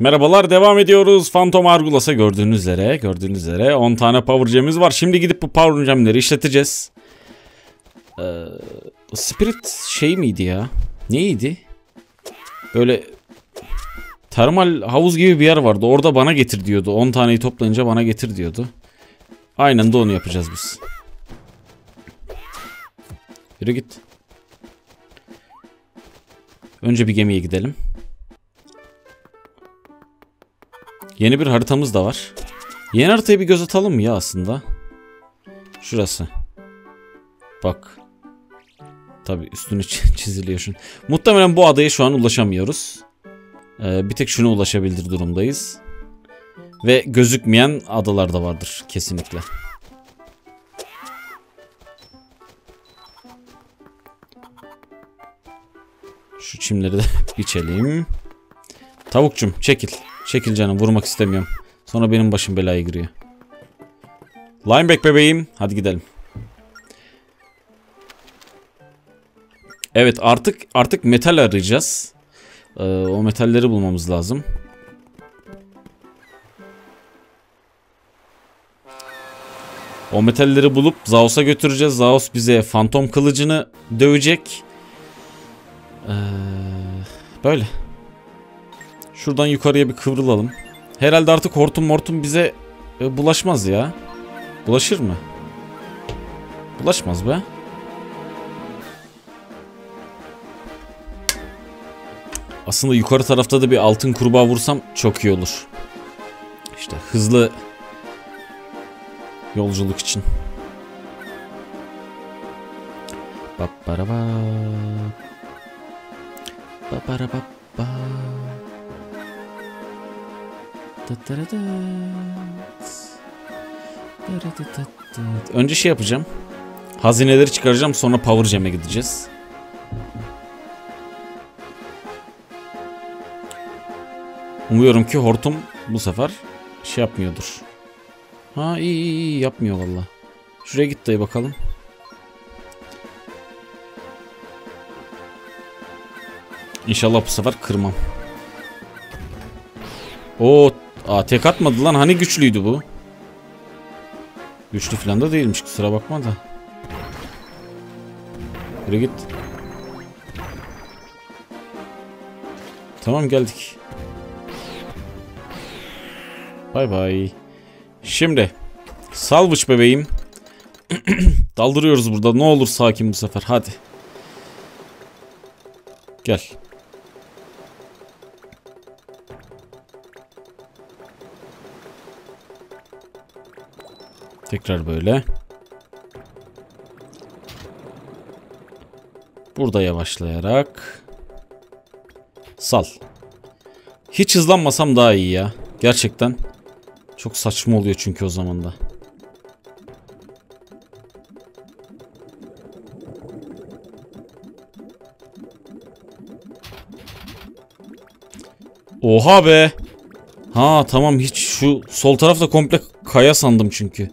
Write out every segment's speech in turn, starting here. Merhabalar, devam ediyoruz. Phantom Arculus'a gördüğünüz üzere 10 tane Power Gem'imiz var. Şimdi gidip bu Power Gem'leri işleteceğiz. Spirit şey miydi ya? Neydi? Böyle termal havuz gibi bir yer vardı. Orada bana getir diyordu. 10 taneyi toplayınca bana getir diyordu. Aynen de onu yapacağız biz. Yürü git. Önce bir gemiye gidelim. Yeni bir haritamız da var. Yeni haritaya bir göz atalım mı ya aslında? Şurası. Bak. Tabii üstünü çiziliyor şunu. Muhtemelen bu adaya şu an ulaşamıyoruz. Bir tek şuna ulaşabilir durumdayız. Ve gözükmeyen adalar da vardır kesinlikle. Şu çimleri de biçelim. Tavukcum çekil. Çekil canım, vurmak istemiyorum. Sonra benim başım belaya giriyor. Linebeck bebeğim. Hadi gidelim. Evet, artık metal arayacağız. O metalleri bulmamız lazım. O metalleri bulup Zauz'a götüreceğiz. Zauz bize fantom kılıcını dövecek. Böyle. Şuradan yukarıya bir kıvrılalım. Herhalde artık hortum mortum bize bulaşmaz ya. Bulaşır mı? Bulaşmaz be. Aslında yukarı tarafta da bir altın kurbağa vursam çok iyi olur. İşte hızlı yolculuk için. Bap bara ba. Bap bara bap ba. Önce şey yapacağım. Hazineleri çıkaracağım, sonra Power Gem'e gideceğiz. Umuyorum ki hortum bu sefer şey yapmıyordur. Ha iyi yapmıyor valla. Şuraya git dayı bakalım. İnşallah bu sefer kırmam. Oo. Aa, tek atmadı lan, hani güçlüydü bu. Güçlü falan da değilmiş, kusura bakma da. Yürü git. Tamam, geldik. Bay bay. Şimdi salvıç bebeğim. Daldırıyoruz burada, ne olur sakin bu sefer, hadi. Gel. Tekrar böyle. Burada yavaşlayarak. Sal. Hiç hızlanmasam daha iyi ya. Gerçekten. Çok saçma oluyor çünkü o zaman da. Oha be. Ha tamam, hiç şu sol tarafta komple kaya sandım çünkü.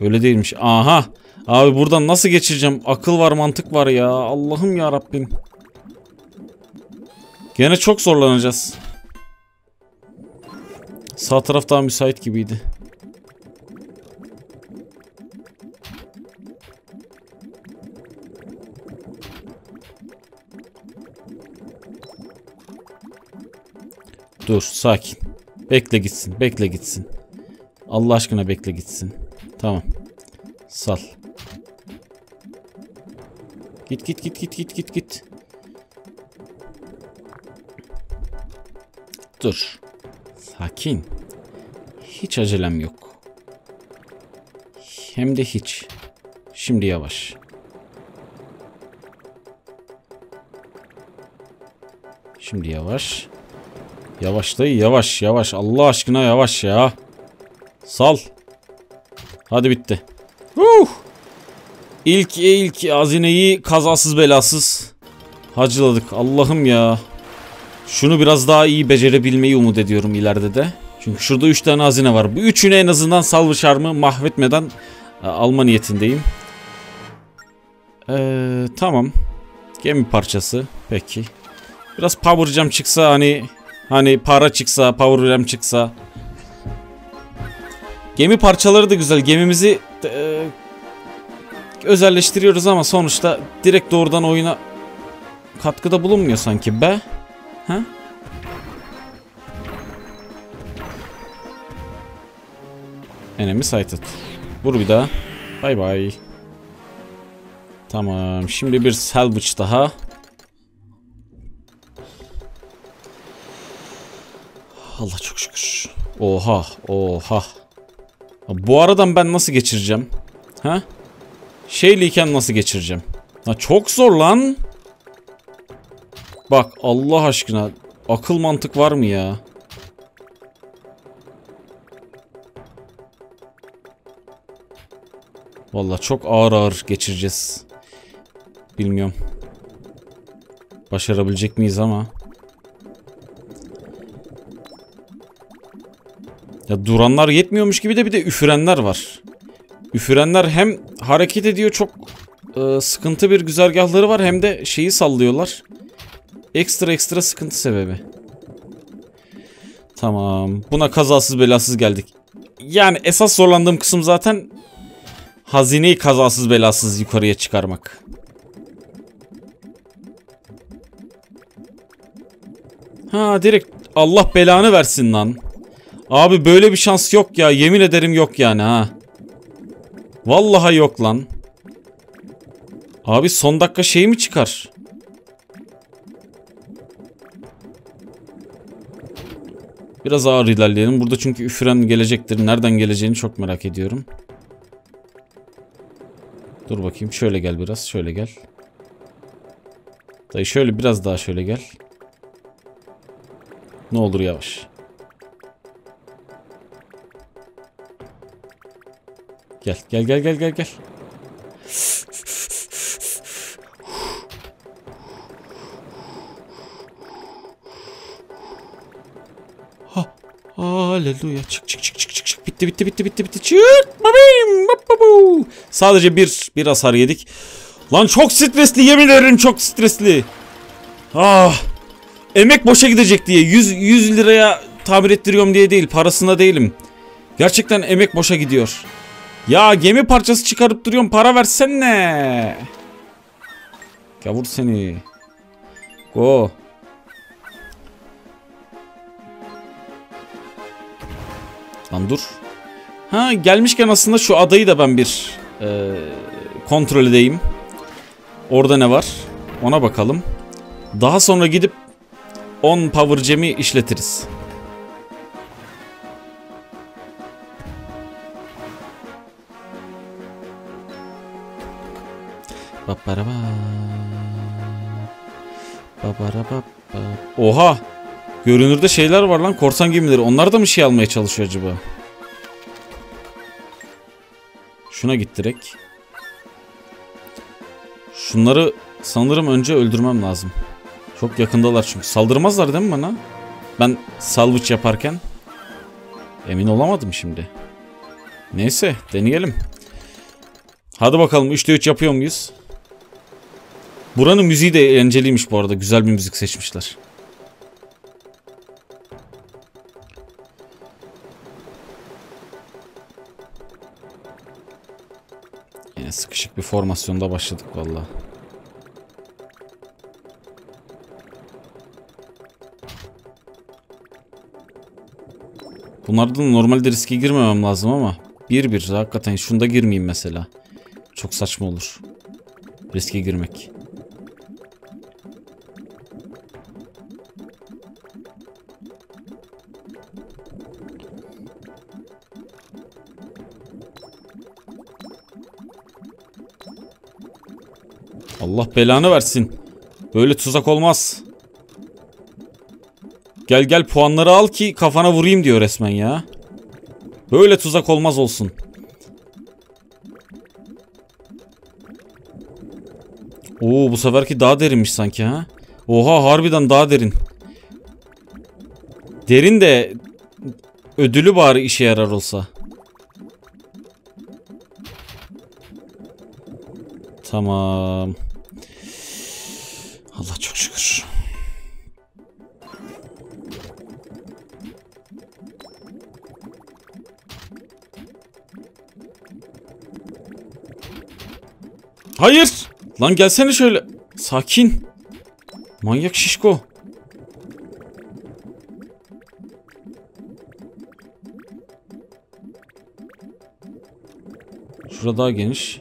Öyle değilmiş. Aha. Abi buradan nasıl geçireceğim? Akıl var, mantık var ya. Allah'ım ya Rabbim. Gene çok zorlanacağız. Sağ taraf daha müsait gibiydi. Dur, sakin. Bekle gitsin. Bekle gitsin. Allah aşkına bekle gitsin. Tamam. Sal. Git git git git git git git. Dur. Sakin. Hiç acelem yok. Hem de hiç. Şimdi yavaş. Şimdi yavaş. Yavaş dayı, yavaş yavaş. Allah aşkına yavaş ya. Sal. Hadi bitti. İlk hazineyi kazasız belasız hacıladık. Allah'ım ya. Şunu biraz daha iyi becerebilmeyi umut ediyorum ileride de. Çünkü şurada 3 tane hazine var. Bu üçünü en azından salvı şarmı mahvetmeden alma niyetindeyim. Tamam. Gemi parçası. Peki. Biraz power gem çıksa hani Hani para çıksa, Power Gem çıksa. Gemi parçaları da güzel. Gemimizi özelleştiriyoruz ama sonuçta direkt doğrudan oyuna katkıda bulunmuyor sanki be. Ha? Enemy sighted. Vur bir daha. Bay bay. Tamam. Şimdi bir salvage daha. Allah çok şükür. Oha. Oha. Bu aradan ben nasıl geçireceğim? Ha? Şeyliyken nasıl geçireceğim? Ha, çok zor lan. Bak Allah aşkına. Akıl mantık var mı ya? Vallahi çok ağır ağır geçireceğiz. Bilmiyorum. Başarabilecek miyiz ama. Ya duranlar yetmiyormuş gibi de bir de üfürenler var. Üfürenler hem hareket ediyor, çok sıkıntı bir güzergahları var, hem de şeyi sallıyorlar. Ekstra sıkıntı sebebi. Tamam. Buna kazasız belasız geldik. Yani esas zorlandığım kısım zaten hazineyi kazasız belasız yukarıya çıkarmak. Ha direkt Allah belanı versin lan. Abi böyle bir şans yok ya. Yemin ederim yok yani ha. Vallahi yok lan. Abi son dakika şey mi çıkar? Biraz ağır ilerleyelim. Burada çünkü üfüren gelecektir. Nereden geleceğini çok merak ediyorum. Dur bakayım. Şöyle gel biraz. Şöyle gel. Dayı şöyle biraz daha şöyle gel. Ne olur yavaş. Gel gel gel gel gel gel. Ha, aleluya. Çık çık çık çık çık. Bitti. Çık babim. Bababu. Sadece bir hasar yedik. Lan çok stresli, yemin ederim çok stresli. Ah. Emek boşa gidecek diye 100 liraya tamir ettiriyorum diye değil, parasında değilim. Gerçekten emek boşa gidiyor. Ya gemi parçası çıkarıp duruyorum, para versene. Gavur seni. Go. Lan dur. Ha gelmişken aslında şu adayı da ben bir kontrol edeyim. Orada ne var? Ona bakalım. Daha sonra gidip 10 Power Gem'i işletiriz. Oha! Görünürde şeyler var lan, korsan gemileri. Onlar da mı şey almaya çalışıyor acaba? Şuna git direkt. Şunları sanırım önce öldürmem lazım. Çok yakındalar çünkü. Saldırmazlar değil mi bana? Ben salvıç yaparken emin olamadım şimdi. Neyse deneyelim. Hadi bakalım 3'te 3 yapıyor muyuz? Buranın müziği de eğlenceliymiş bu arada. Güzel bir müzik seçmişler. Yine sıkışık bir formasyonda başladık vallahi. Bunlardan normalde riske girmemem lazım ama bir hakikaten şunda girmeyeyim mesela. Çok saçma olur riske girmek. Allah belanı versin. Böyle tuzak olmaz. Gel gel puanları al ki kafana vurayım diyor resmen ya. Böyle tuzak olmaz olsun. Oo bu seferki daha derinmiş sanki ha. Oha harbiden daha derin. Derin de ödülü bari işe yarar olsa. Tamam. Allah çok şükür. Hayır. Lan gelsene şöyle. Sakin. Manyak şişko. Şurada daha geniş.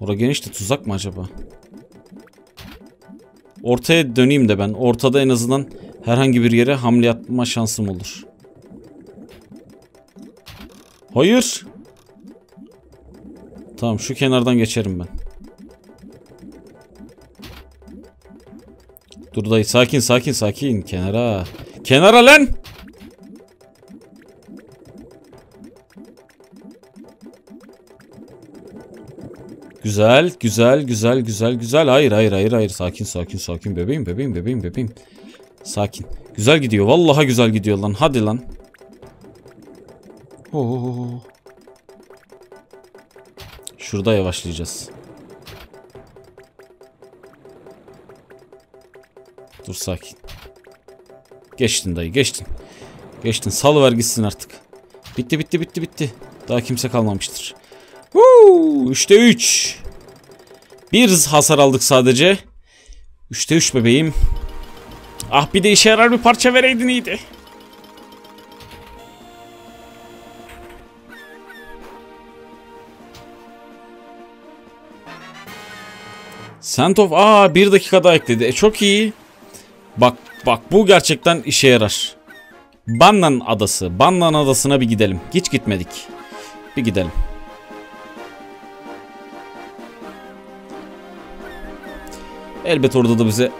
Orada geniş de tuzak mı acaba? Ortaya döneyim de ben. Ortada en azından herhangi bir yere hamle yapma şansım olur. Hayır. Tamam, şu kenardan geçerim ben. Dur dayı, sakin sakin sakin. Kenara. Kenara lan. Güzel, güzel, güzel, güzel, güzel. Hayır, hayır, hayır, hayır. Sakin, sakin, sakin. Bebeğim, bebeğim, bebeğim, bebeğim. Sakin. Güzel gidiyor. Vallahi güzel gidiyor lan. Hadi lan. Oo. Şurada yavaşlayacağız. Dur sakin. Geçtin dayı, geçtin. Geçtin. Salıver gitsin artık. Bitti, bitti, bitti, bitti. Daha kimse kalmamıştır. 3'te 3. Bir hasar aldık sadece. 3'te 3 bebeğim. Ah, bir de işe yarar bir parça vereydin, iyiydi. Sentof. Aa, bir dakika daha ekledi. Çok iyi. Bak bak, bu gerçekten işe yarar. Bannan adası. Bannan adasına bir gidelim. Hiç gitmedik. Bir gidelim. Elbet orada da bize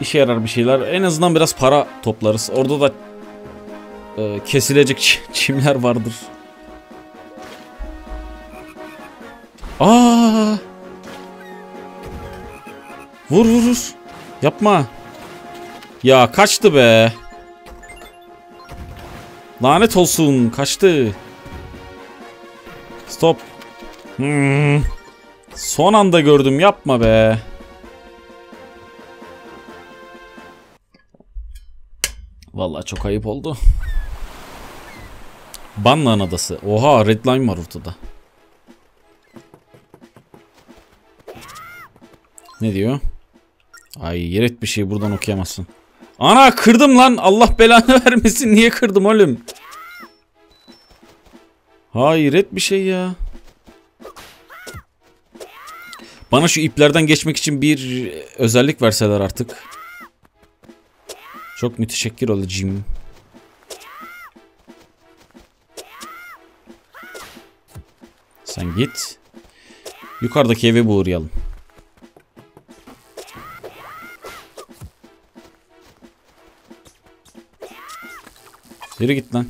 işe yarar bir şeyler. En azından biraz para toplarız. Orada da kesilecek çimler vardır. Aa! Vur vur vur. Yapma. Ya kaçtı be. Lanet olsun, kaçtı. Stop. Son anda gördüm, yapma be. Vallahi çok ayıp oldu. Bannan adası. Oha, redline var ortada. Ne diyor? Ay, yeret bir şey, buradan okuyamazsın. Ana, kırdım lan. Allah belanı vermesin, niye kırdım oğlum? Hayret bir şey ya. Bana şu iplerden geçmek için bir özellik verseler artık. Çok müteşekkir olacağım. Sen git. Yukarıdaki eve uğrayalım. Yürü git lan.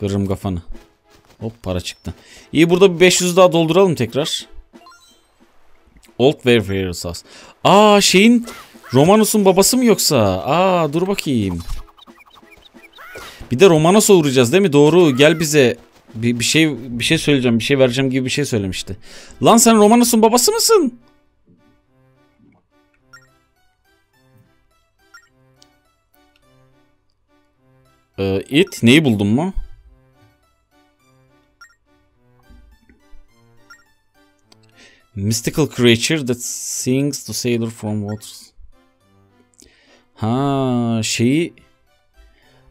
Kırırım kafanı. Hop, para çıktı. İyi, burada bir 500 daha dolduralım tekrar. Old Warriors. Aa, şeyin, Romanos'un babası mı yoksa? Aa, dur bakayım. Bir de Romanos'a uğrayacağız değil mi? Doğru. Gel bize bir şey söyleyeceğim, bir şey vereceğim gibi bir şey söylemişti. Lan sen Romanos'un babası mısın? It neyi buldun mu? Mystical creature that sings to sailor from waters. Ha, şeyi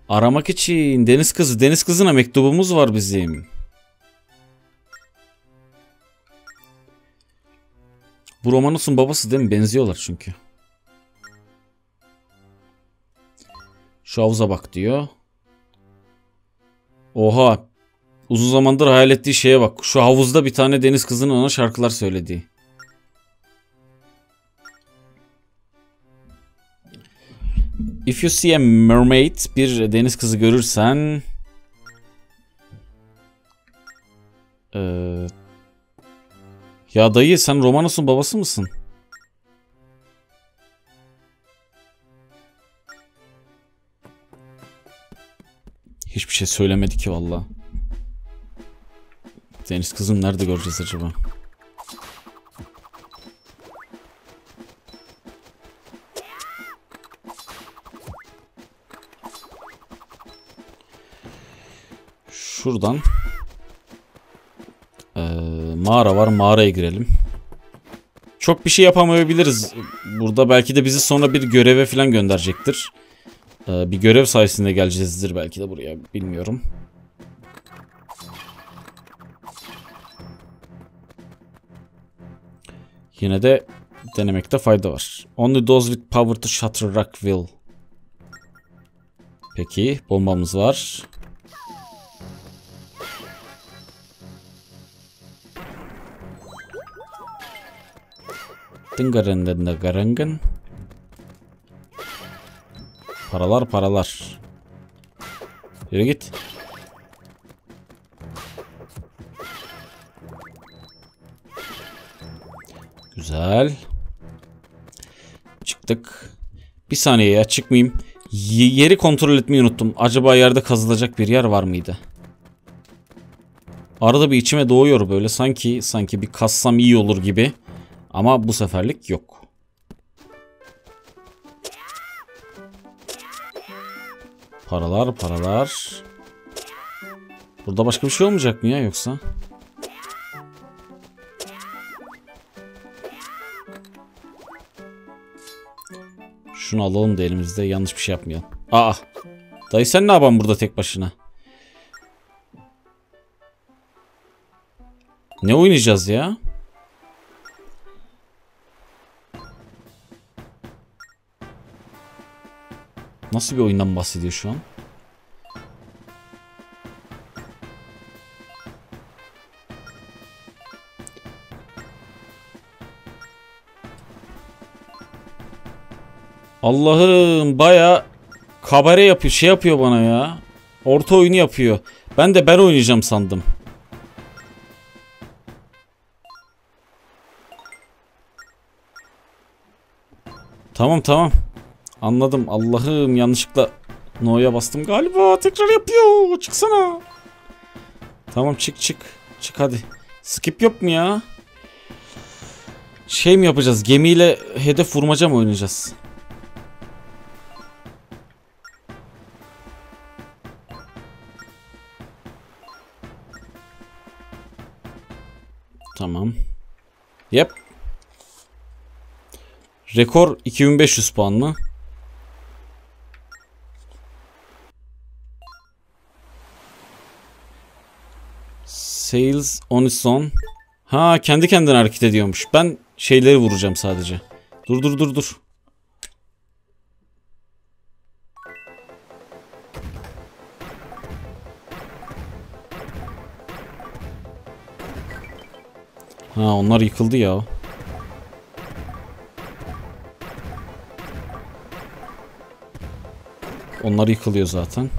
aramak için deniz kızı. Deniz kızına mektubumuz var bizim. Bu Romanos'un babası değil mi? Benziyorlar çünkü. Şu havuza bak diyor. Oha. Uzun zamandır hayal ettiği şeye bak. Şu havuzda bir tane deniz kızının ona şarkılar söylediği. If you see a mermaid, bir deniz kızı görürsen, ya dayı, sen Romanos'un babası mısın? Hiçbir şey söylemedi ki valla. Deniz kızım nerede göreceğiz acaba? Şuradan Mağara var. Mağaraya girelim. Çok bir şey yapamayabiliriz burada. Belki de bizi sonra bir göreve falan gönderecektir. Bir görev sayesinde geleceğizdir belki de buraya. Bilmiyorum. Yine de denemekte fayda var. Only those with power to shatter rock will. Peki. Bombamız var. Dıngırın. Paralar paralar. Yürü git. Güzel. Çıktık. Bir saniye ya, çıkmayayım. Yeri kontrol etmeyi unuttum. Acaba yerde kazılacak bir yer var mıydı? Arada bir içime doğuyor böyle. Sanki bir kazsam iyi olur gibi. Ama bu seferlik yok. Paralar paralar. Burada başka bir şey olmayacak mı ya yoksa? Şunu alalım da elimizde yanlış bir şey yapmayalım. Aa! Dayı sen ne yapan burada tek başına? Ne oynayacağız ya? Nasıl bir oyundan bahsediyor şu an? Allah'ım, baya kabare yapıyor, şey yapıyor bana ya. Orta oyunu yapıyor. Ben oynayacağım sandım. Tamam. Anladım. Allah'ım, yanlışlıkla no'ya bastım galiba. Tekrar yapıyor. Çıksana. Tamam, çık. Çık hadi. Skip yok mu ya? Şey mi yapacağız? Gemiyle hedef vurmaca mı oynayacağız? Tamam. Yep. Rekor 2500 puan mı? Sales on its own. Ha, kendi kendine hareket ediyormuş. Ben şeyleri vuracağım sadece. Dur. Ha, onlar yıkıldı ya. Onlar yıkılıyor zaten.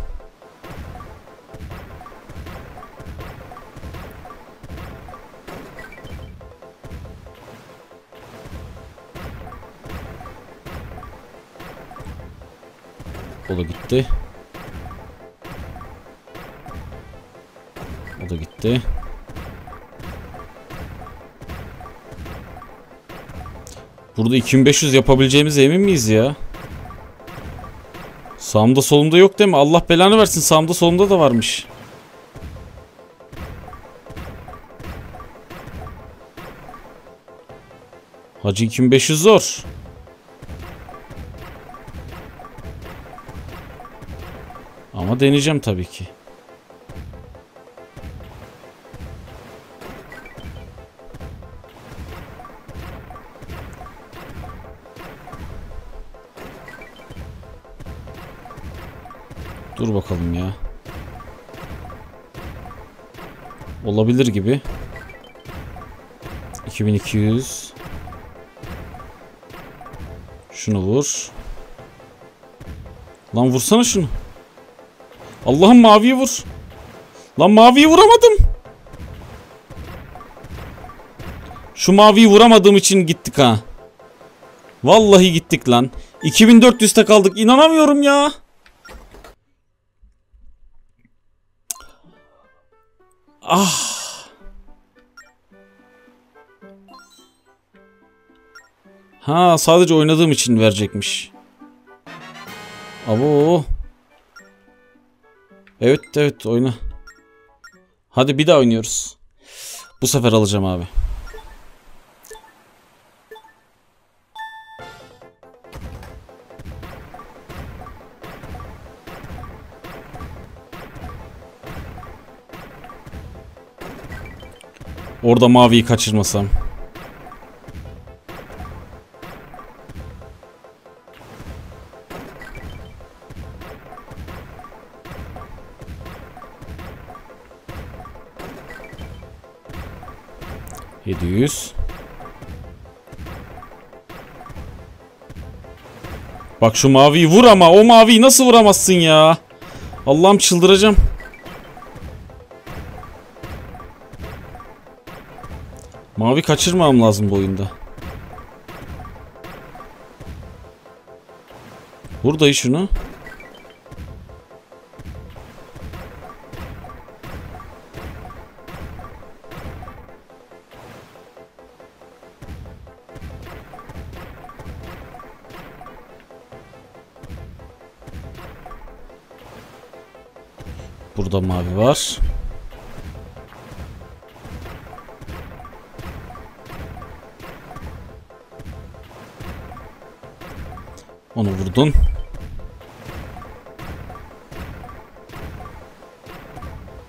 O da gitti. Burada 2500 yapabileceğimize emin miyiz ya? Sağımda solumda yok değil mi? Allah belanı versin, sağımda solumda da varmış. Hacı 2500 zor. Ama deneyeceğim tabii ki. Dur bakalım ya. Olabilir gibi. 2200. Şunu vur. Lan vursana şunu. Allah'ım, maviyi vur. Lan maviyi vuramadım. Şu maviyi vuramadığım için gittik ha. Vallahi gittik lan. 2400'te kaldık. İnanamıyorum ya. Ah. Ha, sadece oynadığım için verecekmiş. Abo. Evet oyna. Hadi bir daha oynuyoruz. Bu sefer alacağım abi. Orada maviyi kaçırmasam. Bak şu maviyi vur ama o maviyi nasıl vuramazsın ya? Allah'ım çıldıracağım. Mavi kaçırmam lazım bu oyunda. Vur dayı şunu. Burada mavi var. Onu vurdun.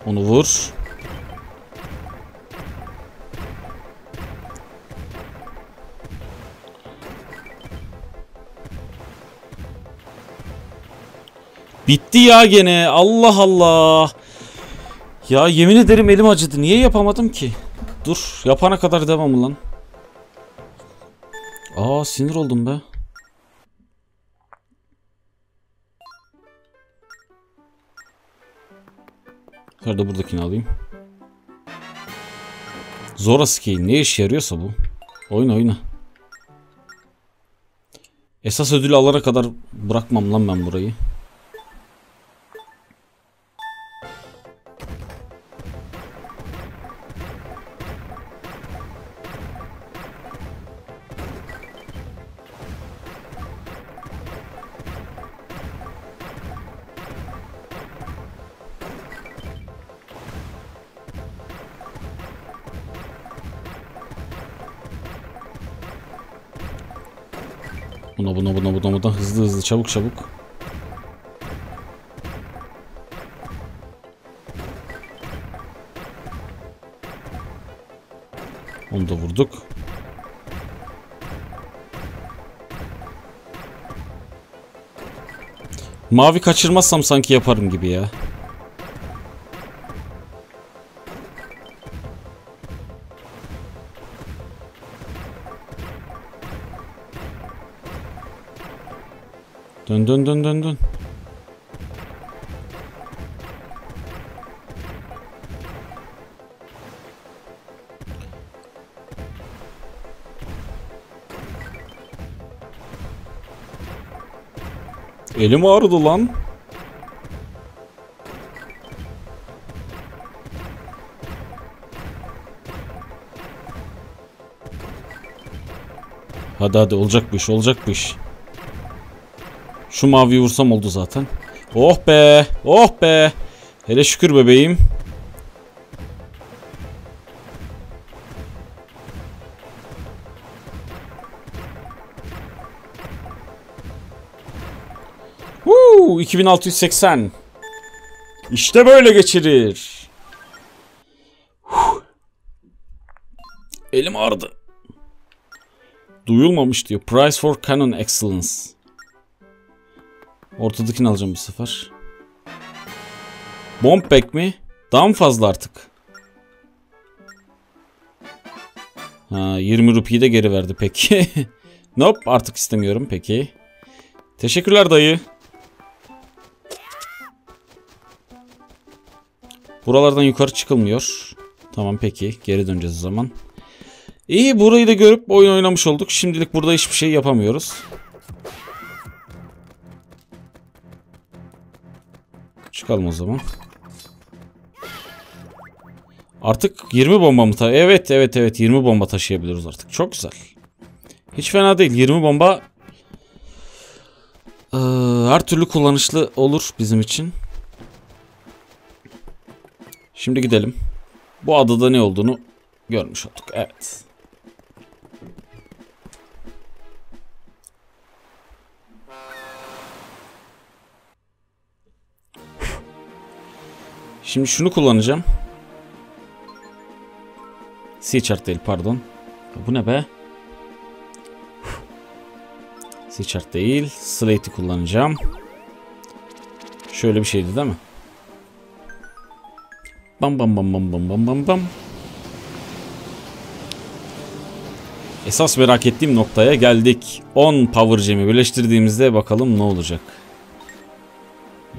Onu vur. Bitti ya gene. Allah Allah. Ya yemin ederim elim acıdı. Niye yapamadım ki? Dur. Yapana kadar devam lan. Aa, sinir oldum be. Nerede buradakini alayım. Zora sikeyim. Ne işe yarıyorsa bu. Oyna oyna. Esas ödülü alana kadar bırakmam lan ben burayı. Buna hızlı çabuk. Onu da vurduk. Mavi kaçırmazsam sanki yaparım gibi ya. Dön. Elim ağrıdı lan. Hadi olacak bu iş. Şu maviyi vursam oldu zaten. Oh be. Hele şükür bebeğim. Huu, 2680. İşte böyle geçirir. Elim ağrıdı. Duyulmamış diyor. Prize for Canon Excellence. Ortadakini alacağım bu sefer. Bomb pack mi? Daha mı fazla artık? Ha, 20 rupiyi de geri verdi peki. Nope, artık istemiyorum peki. Teşekkürler dayı. Buralardan yukarı çıkılmıyor. Tamam peki, geri döneceğiz o zaman. İyi, burayı da görüp oyun oynamış olduk. Şimdilik burada hiçbir şey yapamıyoruz. Çıkalım o zaman. Artık 20 bomba mı? Evet, 20 bomba taşıyabiliyoruz artık. Çok güzel. Hiç fena değil. 20 bomba her türlü kullanışlı olur bizim için. Şimdi gidelim. Bu adada ne olduğunu görmüş olduk. Evet. Şimdi şunu kullanacağım. Sea Chart değil, pardon. Bu ne be? Sea Chart değil. Slate'i kullanacağım. Şöyle bir şeydi değil mi? Bam bam bam bam bam bam bam bam. Esas merak ettiğim noktaya geldik. 10 Power Gem'i birleştirdiğimizde bakalım ne olacak.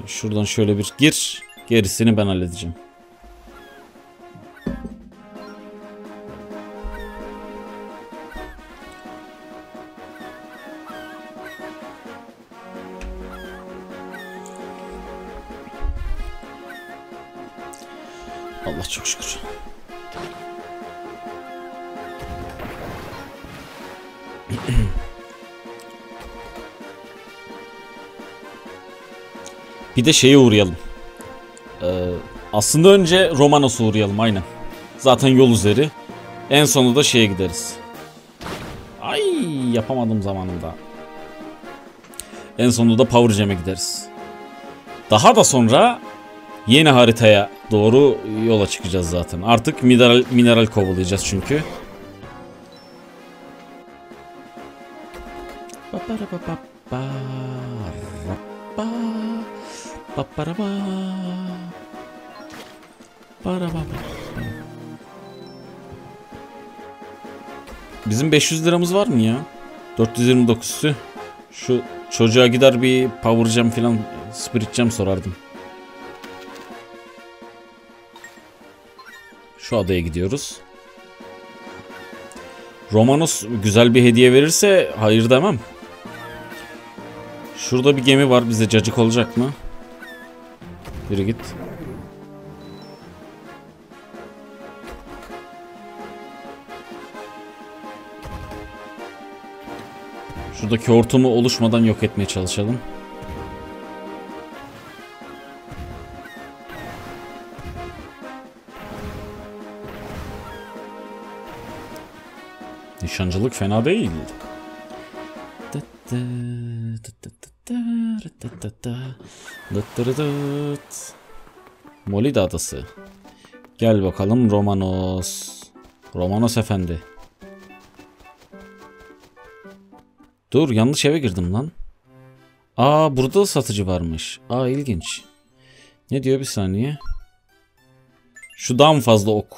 Şuradan şöyle bir gir. Gerisini ben halledeceğim. Allah çok şükür. Bir de şeye uğrayalım. Aslında önce Romanos'a uğrayalım, aynen. Zaten yol üzeri. En sonunda da şeye gideriz. Ay, yapamadım zamanında. En sonunda da Power Gem'e gideriz. Daha da sonra yeni haritaya doğru yola çıkacağız zaten. Artık mineral kovalayacağız çünkü. Bizim 500 liramız var mı ya? 429'su. Şu çocuğa gider bir Power Gem falan, Spirit Gem sorardım. Şu adaya gidiyoruz. Romanos güzel bir hediye verirse hayır demem. Şurada bir gemi var, bize cacık olacak mı? Yürü git. Şuradaki hortumu oluşmadan yok etmeye çalışalım. Nişancılık fena değil. Molide Adası. Gel bakalım Romanos. Romanos efendi. Dur, yanlış eve girdim lan. Aa, burada da satıcı varmış. Aa, ilginç. Ne diyor, bir saniye. Şu daha mı fazla ok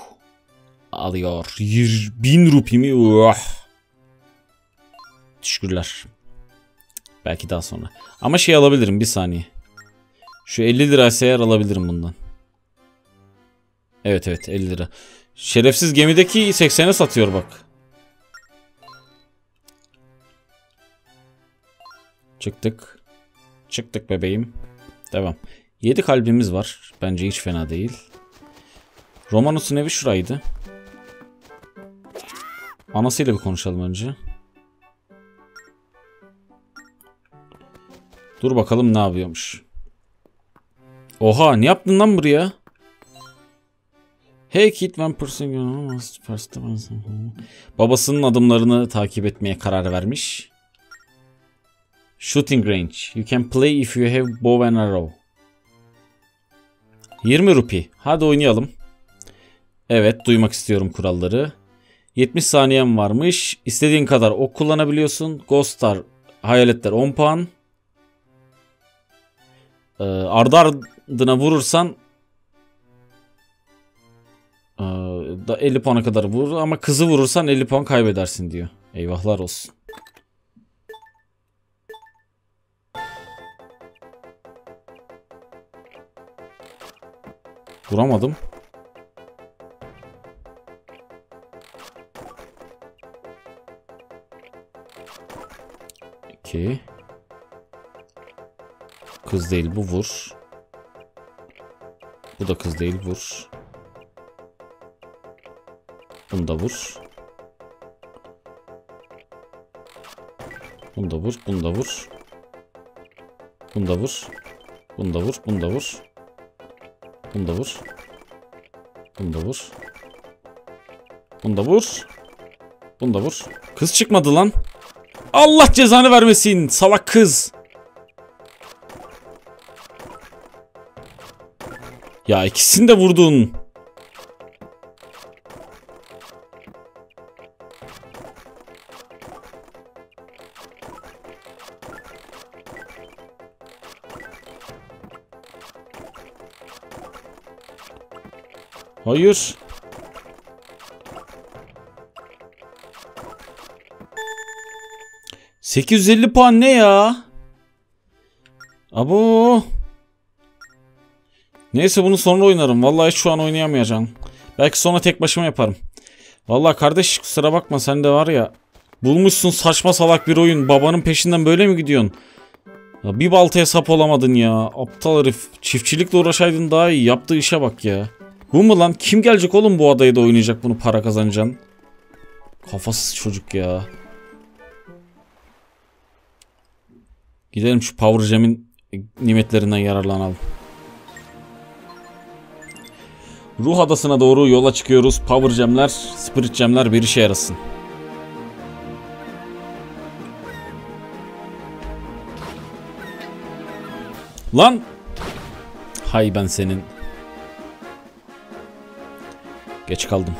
alıyor? 1000 rupimi. Teşekkürler. Belki daha sonra. Ama şey alabilirim, bir saniye. Şu 50 liraysa eğer alabilirim bundan. Evet evet, 50 lira. Şerefsiz gemideki 80'e satıyor bak. Çıktık. Çıktık bebeğim. Devam. 7 kalbimiz var. Bence hiç fena değil. Romanos'un evi şuraydı. Anasıyla bir konuşalım önce. Dur bakalım ne yapıyormuş. Oha, ne yaptın lan buraya? Hey kid, one person. Babasının adımlarını takip etmeye karar vermiş. Shooting range. You can play if you have bow and arrow. 20 rupi. Hadi oynayalım. Evet, duymak istiyorum kuralları. 70 saniyem varmış. İstediğin kadar ok kullanabiliyorsun. Ghostlar, hayaletler 10 puan. Ardı ardına vurursan da 50 puana kadar vurur, ama kızı vurursan 50 puan kaybedersin diyor. Eyvahlar olsun. Vuramadım. İki. Kız değil bu, vur. Bu da kız değil, vur. Bunu da vur. Bunu da vur, bunu da vur. Bunu da vur. Bunu da vur, bunu da vur. Bunu da vur. Bunu da vur. Bunu da vur. Bunu da vur. Kız çıkmadı lan. Allah cezanı vermesin salak kız. Ya ikisini de vurdun. Hayır. ...850 puan ne ya? Abo. Neyse bunu sonra oynarım. Vallahi şu an oynayamayacağım. Belki sonra tek başıma yaparım. Vallahi kardeş kusura bakma sen de var ya. Bulmuşsun saçma salak bir oyun. Babanın peşinden böyle mi gidiyorsun? Ya bir baltaya sap olamadın ya. Aptal herif. Çiftçilikle uğraşaydın daha iyi. Yaptığı işe bak ya. Bu mu lan? Kim gelecek oğlum bu adaya da oynayacak bunu para kazanacaksın? Kafasız çocuk ya. Gidelim şu Power Gem'in nimetlerinden yararlanalım. Ruh adasına doğru yola çıkıyoruz. Power Gem'ler, Spirit Gem'ler bir işe yarasın. Lan! Hay ben senin. Geç kaldım.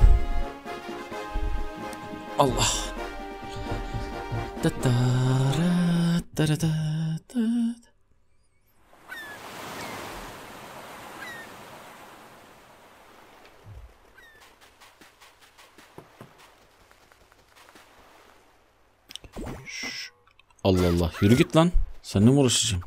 Allah. Allah Allah. Yürü git lan. Seninle mi uğraşacağım?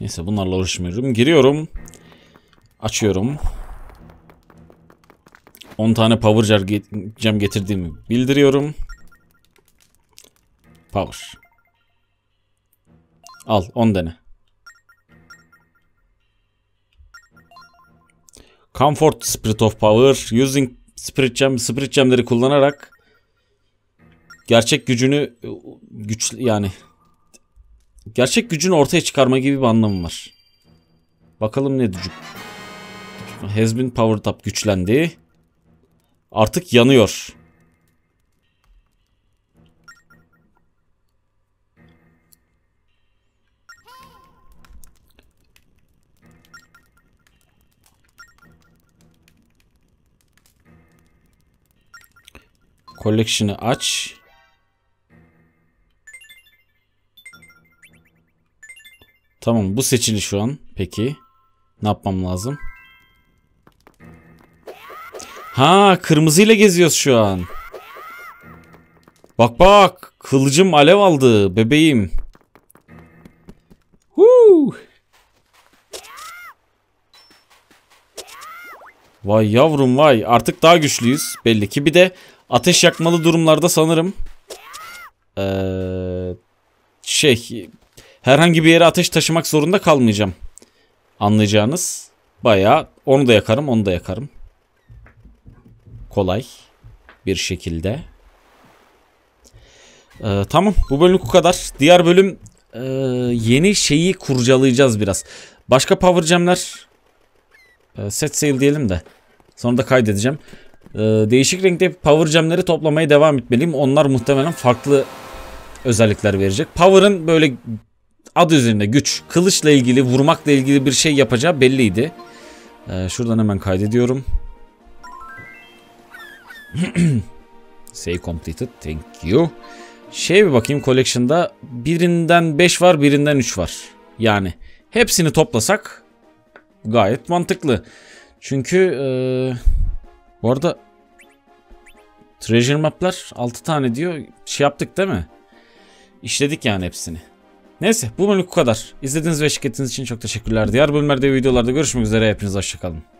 Neyse bunlarla uğraşmıyorum. Giriyorum. Açıyorum. 10 tane Power Gem getirdiğimi bildiriyorum. Power. Al 10 tane. Comfort Spirit of Power. Using Spirit Gem. Spirit Gem'leri kullanarak gerçek gücünü gerçek gücünü ortaya çıkarma gibi bir anlamı var. Bakalım ne gücü. Has been powered up, güçlendi. Artık yanıyor. Collection'ı aç. Tamam bu seçili şu an. Peki ne yapmam lazım? Ha kırmızıyla geziyoruz şu an. Bak bak kılıcım alev aldı bebeğim. Huu. Vay yavrum vay artık daha güçlüyüz belli ki. Bir de ateş yakmalı durumlarda sanırım herhangi bir yere ateş taşımak zorunda kalmayacağım. Anlayacağınız. Bayağı onu da yakarım, onu da yakarım. Kolay bir şekilde. Tamam bu bölüm bu kadar. Diğer bölüm yeni şeyi kurcalayacağız biraz. Başka Power Gem'ler set sale diyelim de. Sonra da kaydedeceğim. Değişik renkte Power Gem'leri toplamaya devam etmeliyim. Onlar muhtemelen farklı özellikler verecek. Power'ın böyle adı üzerinde güç, kılıçla ilgili, vurmakla ilgili bir şey yapacağı belliydi. Şuradan hemen kaydediyorum. Save completed. Thank you. Şeye bir bakayım collection'da. Birinden 5 var, birinden 3 var. Yani hepsini toplasak gayet mantıklı. Çünkü bu arada treasure map'ler 6 tane diyor. Şey yaptık değil mi? İşledik yani hepsini. Neyse bu bölümlük bu kadar. İzlediğiniz ve eşlik ettiğiniz için çok teşekkürler. Diğer bölümlerde videolarda görüşmek üzere. Hepiniz hoşça kalın.